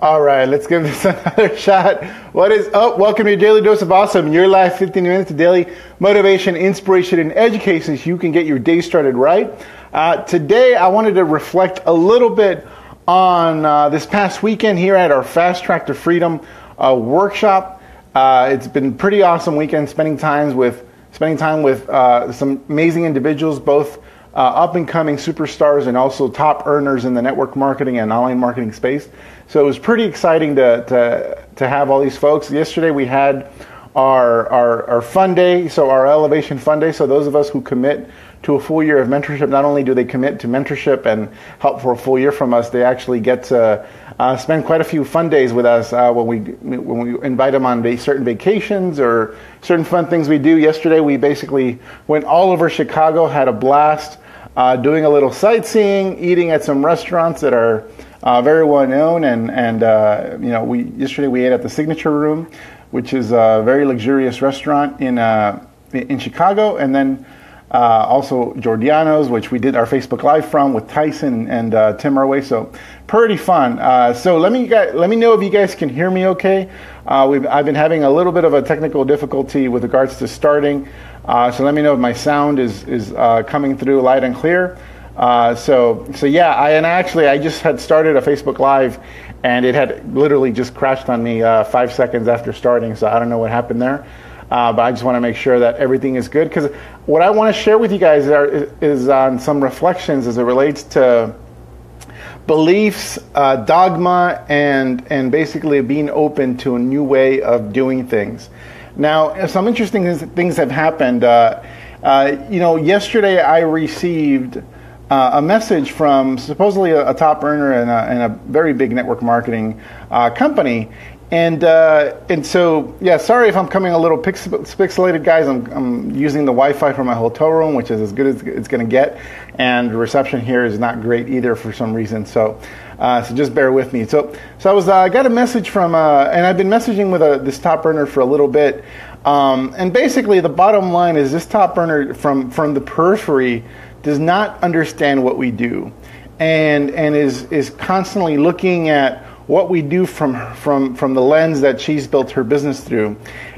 All right, let's give this another shot. What is up? Welcome to your daily dose of awesome. Your life, 15 minutes of daily motivation, inspiration, and education so you can get your day started right. Today, I wanted to reflect a little bit on this past weekend here at our Fast Track to Freedom workshop. It's been a pretty awesome weekend, spending time with some amazing individuals, both up-and-coming superstars and also top earners in the network marketing and online marketing space. So it was pretty exciting to have all these folks. Yesterday we had our fun day, so our Elevation Fun Day. So those of us who commit to a full year of mentorship, not only do they commit to mentorship and help for a full year from us, they actually get to spend quite a few fun days with us when we invite them on certain vacations or certain fun things we do. Yesterday we basically went all over Chicago, had a blast, doing a little sightseeing, eating at some restaurants that are very well known, and yesterday we ate at the Signature Room, which is a very luxurious restaurant in Chicago, and then also Giordano's, which we did our Facebook Live from with Tyson and Tim Raueso. So pretty fun. So let me know if you guys can hear me okay. I've been having a little bit of a technical difficulty with regards to starting, so let me know if my sound is coming through light and clear. So yeah, I just had started a Facebook Live and it had literally just crashed on me 5 seconds after starting, so I don't know what happened there. But I just want to make sure that everything is good, because what I want to share with you guys is on some reflections as it relates to beliefs, dogma, and basically being open to a new way of doing things. Now, some interesting things have happened. Yesterday I received a message from supposedly a top earner in a very big network marketing company, and so sorry if I'm coming a little pixelated, guys. I'm using the Wi-Fi from my hotel room, which is as good as it's going to get, and reception here is not great either for some reason. So just bear with me. So I got a message from and I've been messaging with this top earner for a little bit, and basically the bottom line is this top earner from the periphery does not understand what we do, and is constantly looking at what we do from the lens that she's built her business through.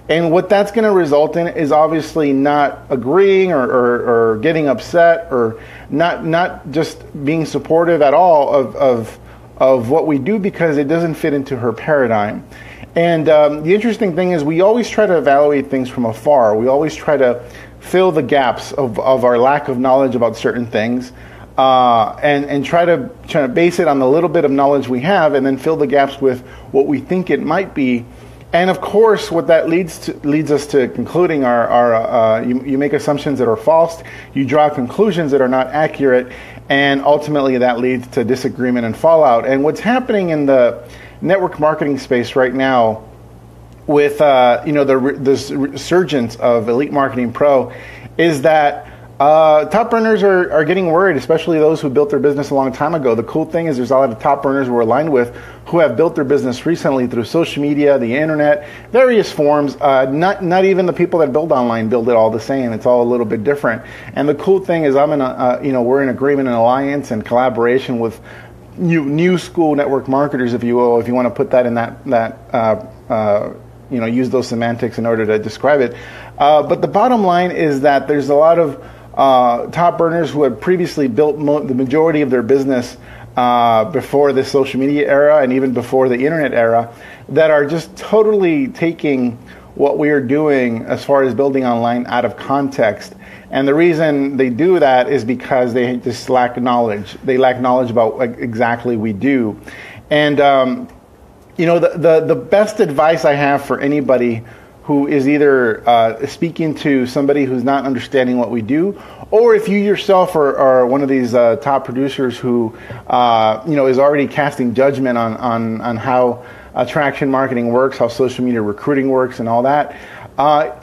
And what that's going to result in is obviously not agreeing or getting upset or not just being supportive at all of what we do, because it doesn't fit into her paradigm. And the interesting thing is we always try to evaluate things from afar. We always try to fill the gaps of our lack of knowledge about certain things, and try to base it on the little bit of knowledge we have, and then fill the gaps with what we think it might be. And of course, what that leads us to concluding you make assumptions that are false, you draw conclusions that are not accurate, and ultimately that leads to disagreement and fallout. And what's happening in the network marketing space right now with the resurgence of Elite Marketing Pro is that top earners are getting worried, especially those who built their business a long time ago. The cool thing is there's a lot of top earners we're aligned with who have built their business recently through social media, the internet, various forms. Not even the people that build online build it all the same. It's all a little bit different. And the cool thing is we're in agreement and alliance and collaboration with new school network marketers, if you will, if you want to put that in that use those semantics in order to describe it. But the bottom line is that there's a lot of top earners who had previously built the majority of their business before the social media era and even before the internet era, that are just totally taking what we are doing as far as building online out of context. And the reason they do that is because they just lack knowledge. They lack knowledge about what exactly we do. And the best advice I have for anybody who is either speaking to somebody who's not understanding what we do, or if you yourself are one of these top producers who is already casting judgment on how attraction marketing works, how social media recruiting works, and all that,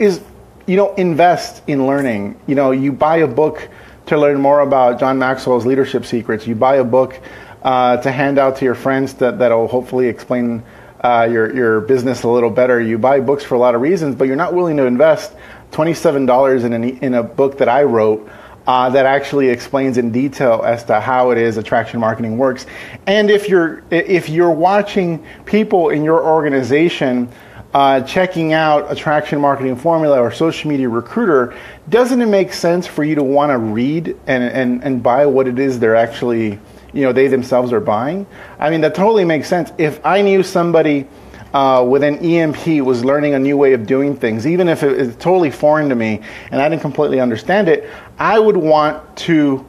is invest in learning. You buy a book to learn more about John Maxwell's leadership secrets. You buy a book to hand out to your friends that'll hopefully explain your business a little better. You buy books for a lot of reasons, but you're not willing to invest $27 in a book that I wrote that actually explains in detail as to how it is attraction marketing works. And if you're watching people in your organization checking out Attraction Marketing Formula or Social Media Recruiter, doesn't it make sense for you to want to read and buy what it is they're actually, you know, they themselves are buying? I mean, that totally makes sense. If I knew somebody with an EMP was learning a new way of doing things, even if it's totally foreign to me and I didn't completely understand it, I would want to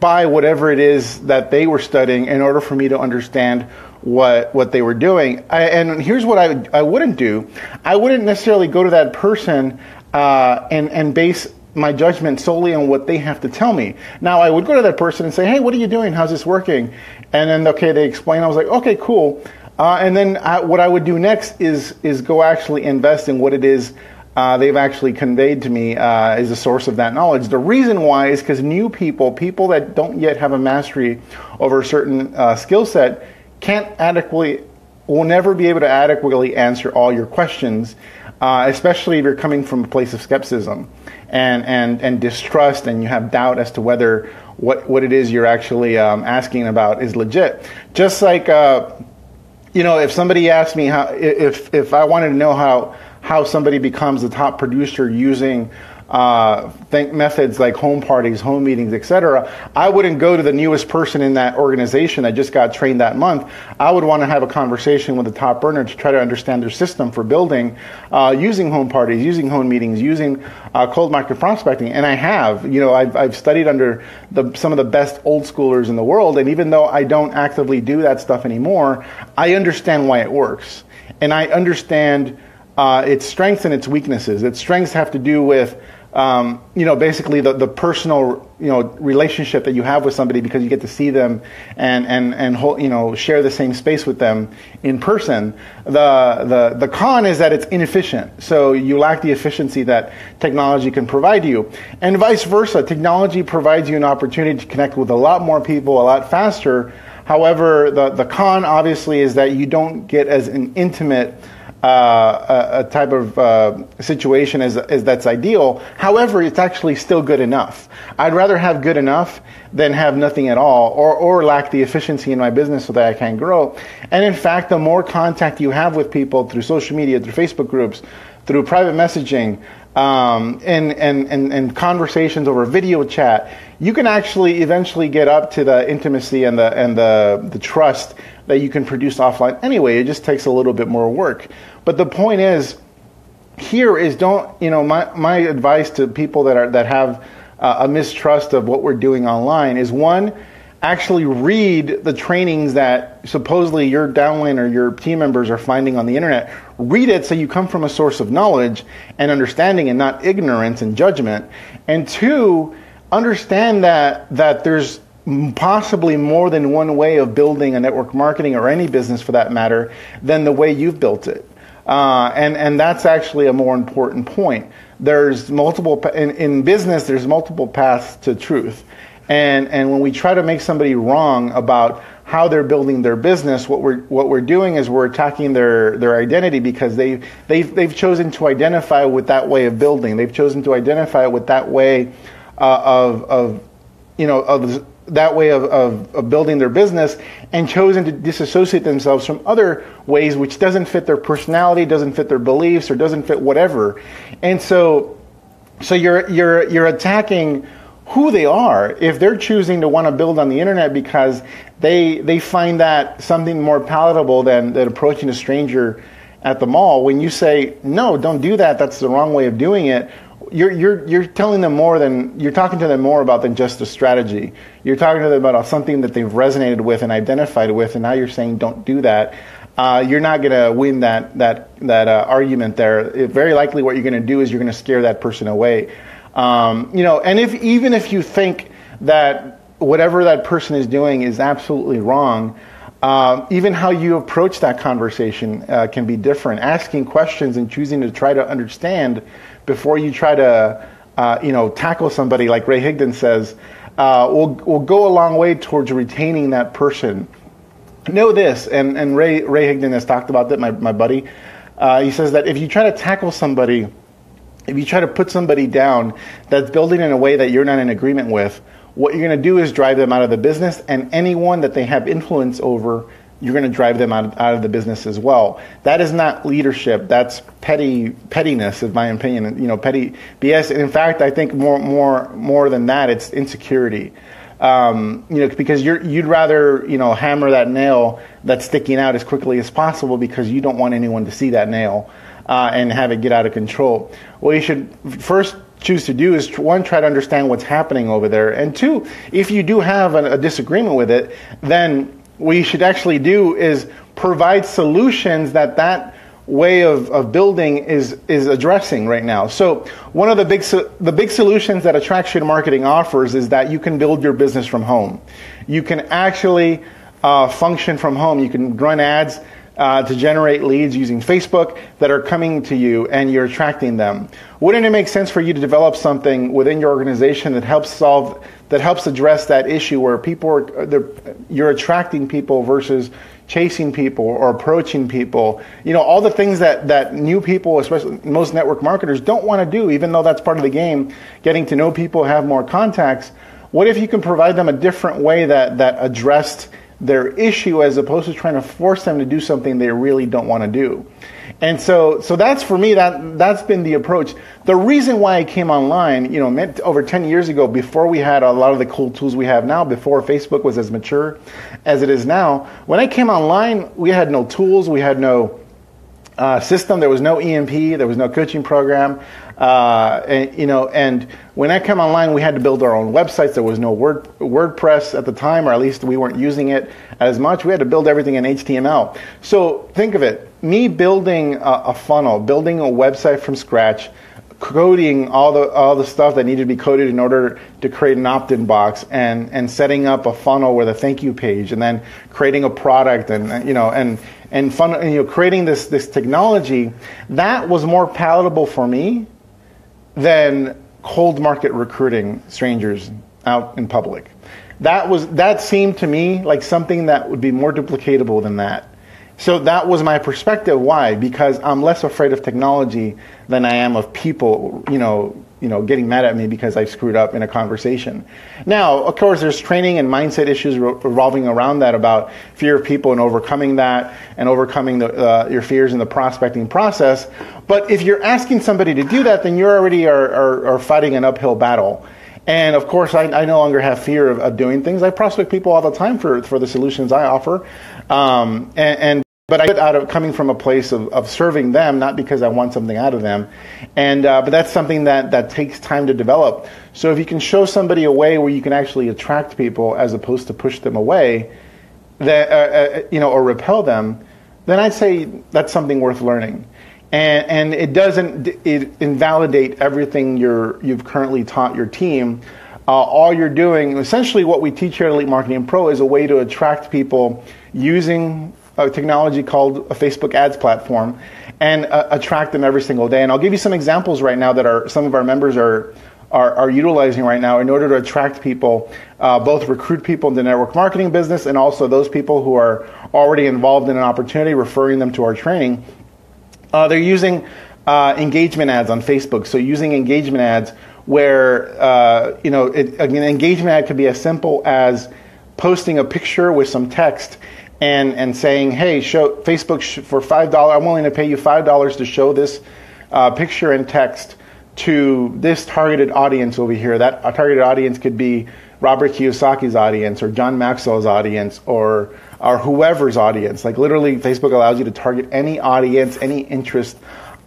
buy whatever it is that they were studying in order for me to understand what they were doing. And here's what I wouldn't do. I wouldn't necessarily go to that person and base my judgment solely on what they have to tell me. Now, I would go to that person and say, hey, what are you doing? How's this working? And then, okay, they explain. I was like, okay, cool. And then what I would do next is go actually invest in what it is they've actually conveyed to me as a source of that knowledge. The reason why is because new people that don't yet have a mastery over a certain skill set, will never be able to adequately answer all your questions, especially if you're coming from a place of skepticism and distrust, and you have doubt as to whether what it is you're actually asking about is legit. Just like, if somebody asked me if I wanted to know how somebody becomes a top producer using methods like home parties, home meetings, etc., I wouldn't go to the newest person in that organization that just got trained that month. I would want to have a conversation with the top earner to try to understand their system for building, using home parties, using home meetings, using cold market prospecting. And I have, I've studied under some of the best old schoolers in the world. And even though I don't actively do that stuff anymore, I understand why it works. And I understand its strengths and its weaknesses. Its strengths have to do with basically the personal, relationship that you have with somebody, because you get to see them and share the same space with them in person. The con is that it's inefficient. So you lack the efficiency that technology can provide you, and vice versa. Technology provides you an opportunity to connect with a lot more people a lot faster. However, the con obviously is that you don't get as an intimate a type of situation as that's ideal. However, it's actually still good enough. I'd rather have good enough than have nothing at all, or lack the efficiency in my business so that I can grow. And in fact, the more contact you have with people through social media, through Facebook groups, through private messaging, and conversations over video chat, you can actually eventually get up to the intimacy and the trust that you can produce offline anyway. It just takes a little bit more work. But the point is, here is my advice to people that have a mistrust of what we're doing online is, one, actually read the trainings that supposedly your downline or your team members are finding on the internet. Read it so you come from a source of knowledge and understanding and not ignorance and judgment. And two, understand that there's possibly more than one way of building a network marketing or any business for that matter than the way you've built it. And that's actually a more important point. There's multiple, in business, there's multiple paths to truth. And when we try to make somebody wrong about how they're building their business, what we're doing is we're attacking their identity, because they've chosen to identify with that way of building. They've chosen to identify with that way of building their business, and chosen to disassociate themselves from other ways which doesn't fit their personality, doesn't fit their beliefs, or doesn't fit whatever. And so you're attacking who they are if they're choosing to want to build on the internet because they find that something more palatable than approaching a stranger at the mall. When you say, no, don't do that, that's the wrong way of doing it, you're telling them more than, you're talking to them more about than just a strategy. You're talking to them about something that they've resonated with and identified with, and now you're saying don't do that. You're not going to win that argument there. Very likely what you're going to do is you're going to scare that person away. And even if you think that whatever that person is doing is absolutely wrong, even how you approach that conversation can be different. Asking questions and choosing to try to understand before you try to, tackle somebody, like Ray Higdon says, will go a long way towards retaining that person. Know this, and Ray Higdon has talked about that, my buddy. He says that if you try to tackle somebody if you try to put somebody down that's building in a way that you're not in agreement with, what you're going to do is drive them out of the business, and anyone that they have influence over, you're going to drive them out of the business as well. That is not leadership. That's pettiness, in my opinion. You know, petty BS. And in fact, I think more than that, it's insecurity. You know, because you'd rather, you know, hammer that nail that's sticking out as quickly as possible because you don't want anyone to see that nail and have it get out of control. What you should first choose to do is, one, try to understand what's happening over there, and two, if you do have a disagreement with it, then what you should actually do is provide solutions that way of building is addressing right now. So one of the big solutions that attraction marketing offers is that you can build your business from home. You can actually function from home. You can run ads to generate leads using Facebook that are coming to you, and you're attracting them. Wouldn't it make sense for you to develop something within your organization that helps address that issue where you're attracting people versus chasing people or approaching people? You know, all the things that new people, especially most network marketers, don't want to do, even though that's part of the game, getting to know people, have more contacts. What if you can provide them a different way that addressed their issue, as opposed to trying to force them to do something they really don't want to do? And so that's, for me, that's been the approach. The reason why I came online, you know, over 10 years ago, before we had a lot of the cool tools we have now, before Facebook was as mature as it is now, when I came online, we had no tools, we had no system, there was no EMP, there was no coaching program, and when I come online, we had to build our own websites. There was no WordPress at the time, or at least we weren't using it as much. We had to build everything in HTML. So think of it, me building a funnel, building a website from scratch, coding all the stuff that needed to be coded in order to create an opt-in box, and setting up a funnel with a thank you page, and then creating a product, and you know, and funnel, and you know, creating this technology that was more palatable for me than cold market recruiting strangers out in public. That seemed to me like something that would be more duplicatable than that. So that was my perspective. Why? Because I'm less afraid of technology than I am of people, you know, getting mad at me because I screwed up in a conversation. Now, of course, there's training and mindset issues revolving around that, about fear of people and overcoming that, and overcoming your fears in the prospecting process. But if you're asking somebody to do that, then you already are fighting an uphill battle. And of course, I no longer have fear of doing things. I prospect people all the time for the solutions I offer, but I get out of coming from a place of serving them, not because I want something out of them. And but that's something that takes time to develop. So if you can show somebody a way where you can actually attract people as opposed to push them away, or repel them, then I'd say that's something worth learning. And it doesn't invalidate everything you've currently taught your team. All you're doing, essentially, what we teach here at Elite Marketing Pro is a way to attract people using a technology called a Facebook ads platform, and attract them every single day. And I'll give you some examples right now that some of our members are utilizing right now in order to attract people, both recruit people in the network marketing business, and also those people who are already involved in an opportunity, referring them to our training. They're using engagement ads on Facebook. So using engagement ads where, an engagement ad could be as simple as posting a picture with some text and saying, hey, show Facebook for $5, I'm willing to pay you $5 to show this picture and text to this targeted audience over here. That targeted audience could be Robert Kiyosaki's audience, or John Maxwell's audience, or whoever's audience. Like, literally, Facebook allows you to target any audience, any interest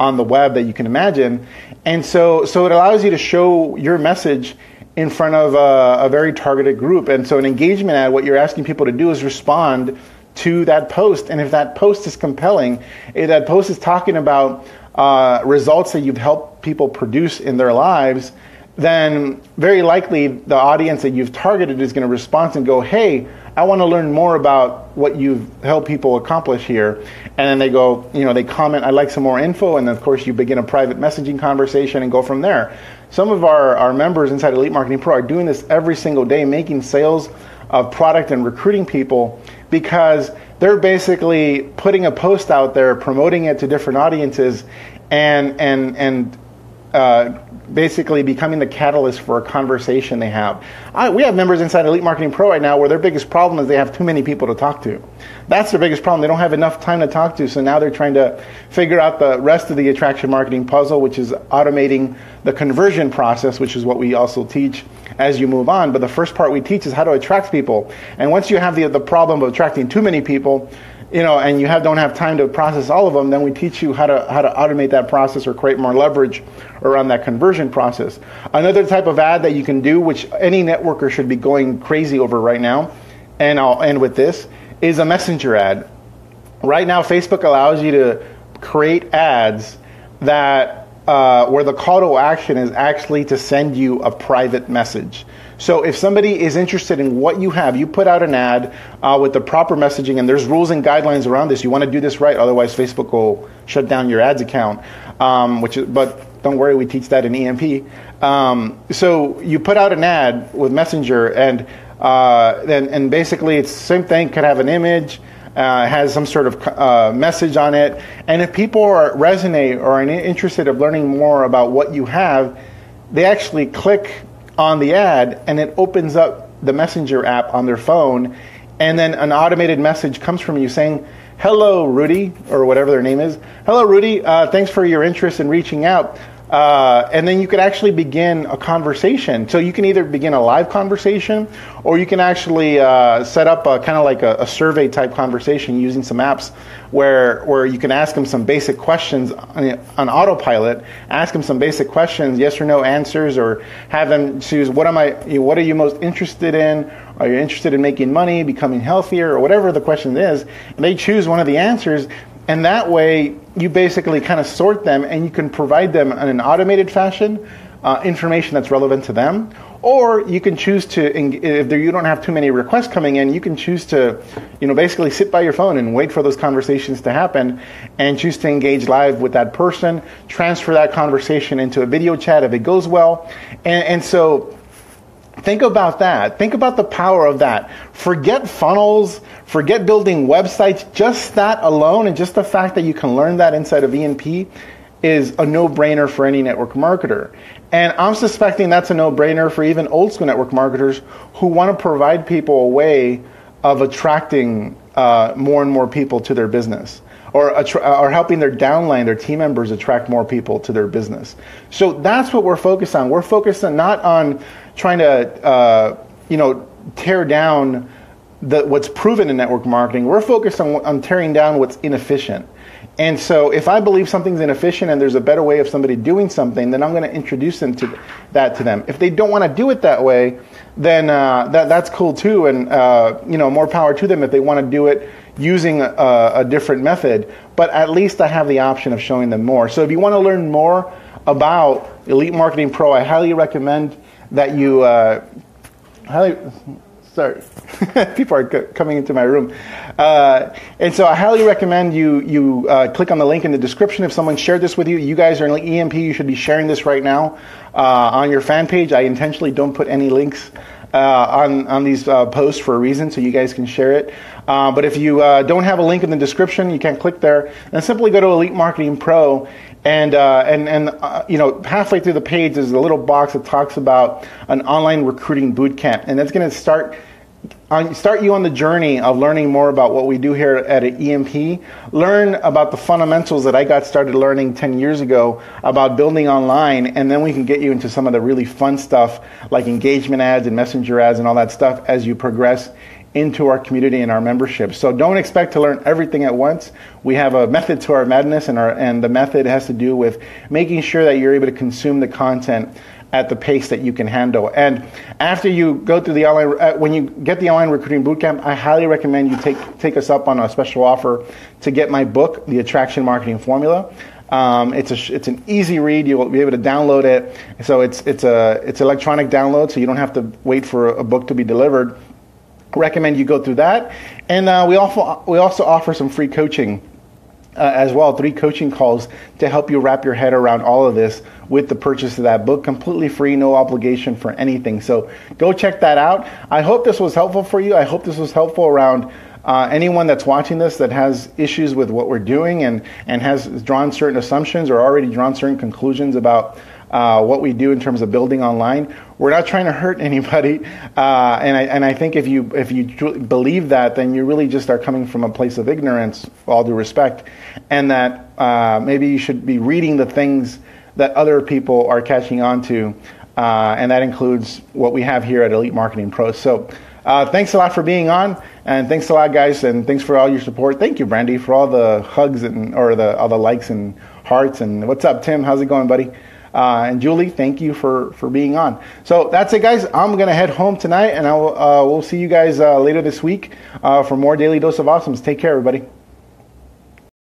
on the web that you can imagine. And so it allows you to show your message in front of a very targeted group. And so an engagement ad, what you're asking people to do is respond to that post. And if that post is compelling, if that post is talking about results that you've helped people produce in their lives, then very likely the audience that you've targeted is going to respond and go, hey, I want to learn more about what you've helped people accomplish here. And then they go, you know, they comment, I'd like some more info. And then, of course, you begin a private messaging conversation and go from there. Some of our members inside Elite Marketing Pro are doing this every single day, making sales of product and recruiting people, because they're basically putting a post out there, promoting it to different audiences, and basically becoming the catalyst for a conversation they have. We have members inside Elite Marketing Pro right now where their biggest problem is they have too many people to talk to. That's their biggest problem. They don't have enough time to talk to, so now they're trying to figure out the rest of the attraction marketing puzzle, which is automating the conversion process, which is what we also teach as you move on. But the first part we teach is how to attract people. And once you have the problem of attracting too many people, you know, and you don't have time to process all of them, then we teach you how to automate that process or create more leverage around that conversion process. Another type of ad that you can do, which any networker should be going crazy over right now, and I'll end with this, is a messenger ad. Right now, Facebook allows you to create ads that where the call to action is actually to send you a private message. So if somebody is interested in what you have, you put out an ad with the proper messaging, and there's rules and guidelines around this. You want to do this right, otherwise Facebook will shut down your ads account. But don't worry, we teach that in EMP. So you put out an ad with Messenger, and basically it's the same thing. Could have an image, has some sort of message on it, and if people resonate or are interested in learning more about what you have, they actually click on the ad, and it opens up the Messenger app on their phone, and then an automated message comes from you saying, "Hello, Rudy," or whatever their name is. "Hello, Rudy. Thanks for your interest in reaching out." And then you could actually begin a conversation. So you can either begin a live conversation, or you can actually set up a kind of like a survey type conversation using some apps where you can ask them some basic questions on autopilot, ask them some basic questions, yes or no answers, or have them choose what are you most interested in? Are you interested in making money, becoming healthier, or whatever the question is? And they choose one of the answers. And that way, you basically kind of sort them, and you can provide them in an automated fashion information that's relevant to them. Or you can choose to, if you don't have too many requests coming in, you can choose to, basically sit by your phone and wait for those conversations to happen, and choose to engage live with that person, transfer that conversation into a video chat if it goes well, and so. Think about that. Think about the power of that. Forget funnels, forget building websites. Just that alone, and just the fact that you can learn that inside of ENP, is a no-brainer for any network marketer. And I'm suspecting that's a no-brainer for even old-school network marketers who want to provide people a way of attracting more and more people to their business, or helping their downline, their team members, attract more people to their business. So that's what we're focused on. We're focused on not on trying to, tear down what's proven in network marketing. We're focused on tearing down what's inefficient. And so if I believe something's inefficient and there's a better way of somebody doing something, then I'm going to introduce them to that to them. If they don't want to do it that way, then that's cool too. And, more power to them if they want to do it using a different method. But at least I have the option of showing them more. So if you want to learn more about Elite Marketing Pro, I highly recommend that you sorry, people are coming into my room. And so I highly recommend you click on the link in the description. If someone shared this with you, you guys are in EMP, you should be sharing this right now on your fan page. I intentionally don't put any links on these posts for a reason, so you guys can share it. But if you don't have a link in the description, you can't click there. And simply go to Elite Marketing Pro, and halfway through the page there's a little box that talks about an online recruiting boot camp, and that's going to start you on the journey of learning more about what we do here at EMP. Learn about the fundamentals that I got started learning 10 years ago about building online, and then we can get you into some of the really fun stuff like engagement ads and messenger ads and all that stuff as you progress into our community and our membership. So don't expect to learn everything at once. We have a method to our madness, and the method has to do with making sure that you're able to consume the content at the pace that you can handle. And after you go through the online, when you get the online recruiting bootcamp, I highly recommend you take us up on a special offer to get my book, The Attraction Marketing Formula. It's an easy read. You'll be able to download it. So it's electronic download, so you don't have to wait for a book to be delivered. Recommend you go through that. And we also offer some free coaching as well, 3 coaching calls to help you wrap your head around all of this with the purchase of that book, completely free, no obligation for anything. So go check that out. I hope this was helpful for you. I hope this was helpful around anyone that's watching this that has issues with what we're doing and has drawn certain assumptions or already drawn certain conclusions about what we do in terms of building online. We're not trying to hurt anybody, and I think if you believe that, then you really just are coming from a place of ignorance, all due respect, and that maybe you should be reading the things that other people are catching on to, and that includes what we have here at Elite Marketing Pro. So thanks a lot for being on, and thanks a lot, guys, and thanks for all your support. Thank you, Brandy, for all the hugs and all the likes and hearts. And what's up, Tim? How's it going, buddy? And Julie, thank you for being on. So that's it, guys. I'm gonna head home tonight, and we'll see you guys later this week for more Daily Dose of Awesomes. Take care, everybody.